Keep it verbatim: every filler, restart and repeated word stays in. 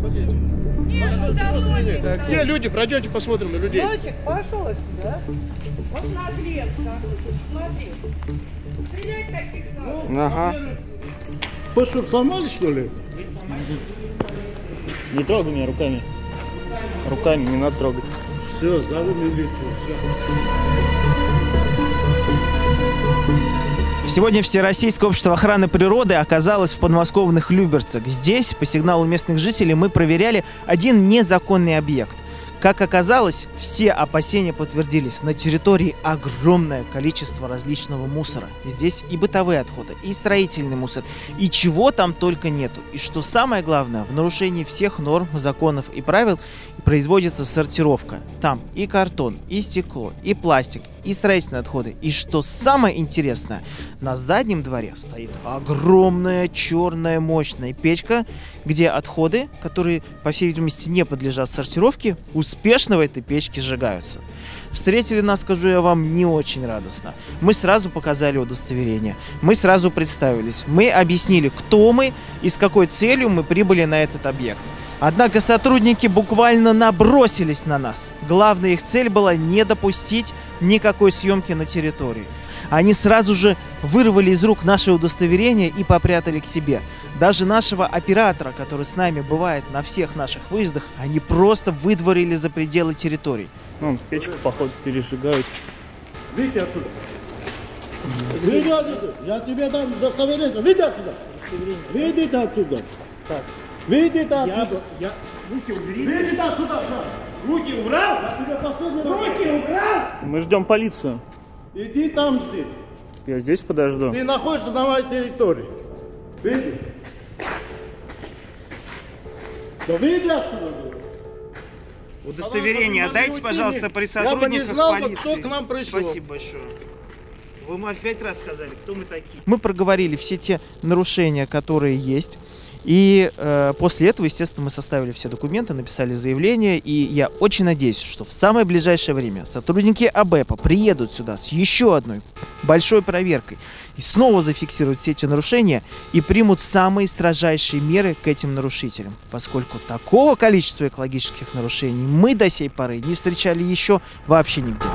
Смотрите. Нет, нет, так, где люди? Пройдемте, посмотрим на людей. Мальчик, пошел отсюда. Вот наглец какой. Смотри. Стрелять таких надо. Ага. Вы что, сломали, что ли? Не трогай меня руками. Руками не надо трогать. Все, зову милицию. Сегодня Всероссийское общество охраны природы оказалось в подмосковных Люберцах. Здесь, по сигналу местных жителей, мы проверяли один незаконный объект. Как оказалось, все опасения подтвердились. На территории огромное количество различного мусора. Здесь и бытовые отходы, и строительный мусор, и чего там только нету. И что самое главное, в нарушении всех норм, законов и правил производится сортировка. Там и картон, и стекло, и пластик, и строительные отходы. И что самое интересное, на заднем дворе стоит огромная черная мощная печка, где отходы, которые, по всей видимости, не подлежат сортировке, успешно в этой печке сжигаются. Встретили нас, скажу я вам, не очень радостно. Мы сразу показали удостоверение, мы сразу представились, мы объяснили, кто мы и с какой целью мы прибыли на этот объект. Однако сотрудники буквально набросились на нас. Главная их цель была не допустить никакой съемки на территории. Они сразу же вырвали из рук наше удостоверение и попрятали к себе. Даже нашего оператора, который с нами бывает на всех наших выездах, они просто выдворили за пределы территории. Вон, печку, походу, пережигают. Выйди отсюда. Выйди отсюда. Я тебе дам удостоверение. Выйди отсюда. Выйди отсюда. Так. Выйди отсюда! Я, я... Руки уберите! Выйди отсюда! Руки убрал! Я тебя последний раз... Руки убрал! Мы ждем полицию. Иди там жди. Я здесь подожду. Ты находишься на моей территории. Выйди. Да выйди отсюда! Удостоверение отдайте, пожалуйста, при сотрудниках полиции. Я бы не знал, кто к нам пришел. Спасибо большое. Вы мне опять раз сказали, кто мы такие. Мы проговорили все те нарушения, которые есть. И э, после этого, естественно, мы составили все документы, написали заявление. И я очень надеюсь, что в самое ближайшее время сотрудники АБЭПа приедут сюда с еще одной большой проверкой и снова зафиксируют все эти нарушения и примут самые строжайшие меры к этим нарушителям. Поскольку такого количества экологических нарушений мы до сей поры не встречали еще вообще нигде.